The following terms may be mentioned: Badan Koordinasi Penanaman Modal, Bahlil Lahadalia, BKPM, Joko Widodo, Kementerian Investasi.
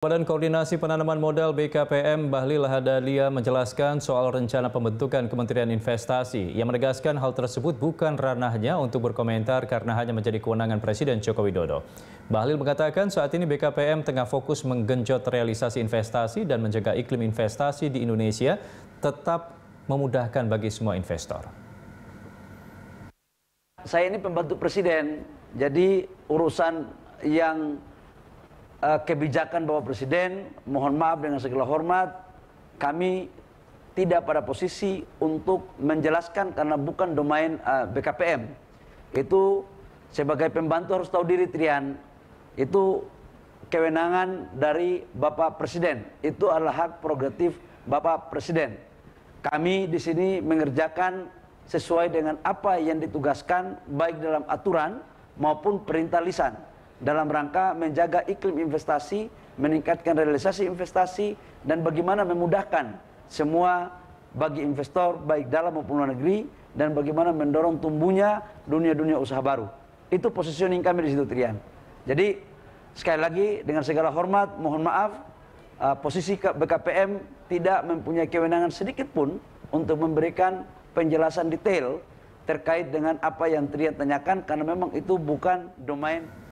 Badan Koordinasi Penanaman Modal BKPM Bahlil Lahadalia menjelaskan soal rencana pembentukan Kementerian Investasi. Ia menegaskan hal tersebut bukan ranahnya untuk berkomentar karena hanya menjadi kewenangan Presiden Joko Widodo. Bahlil mengatakan saat ini BKPM tengah fokus menggenjot realisasi investasi dan menjaga iklim investasi di Indonesia tetap memudahkan bagi semua investor. Saya ini pembantu Presiden, jadi urusan yang kebijakan Bapak Presiden, mohon maaf dengan segala hormat, kami tidak pada posisi untuk menjelaskan karena bukan domain BKPM. Itu sebagai pembantu harus tahu diri, Trian. Itu kewenangan dari Bapak Presiden. Itu adalah hak prerogatif Bapak Presiden. Kami di sini mengerjakan sesuai dengan apa yang ditugaskan baik dalam aturan maupun perintah lisan, dalam rangka menjaga iklim investasi, meningkatkan realisasi investasi, dan bagaimana memudahkan semua bagi investor baik dalam maupun luar negeri, dan bagaimana mendorong tumbuhnya dunia-dunia usaha baru. Itu positioning kami di situ, Trian. Jadi sekali lagi dengan segala hormat, mohon maaf, posisi BKPM tidak mempunyai kewenangan sedikit pun untuk memberikan penjelasan detail terkait dengan apa yang Trian tanyakan, karena memang itu bukan domain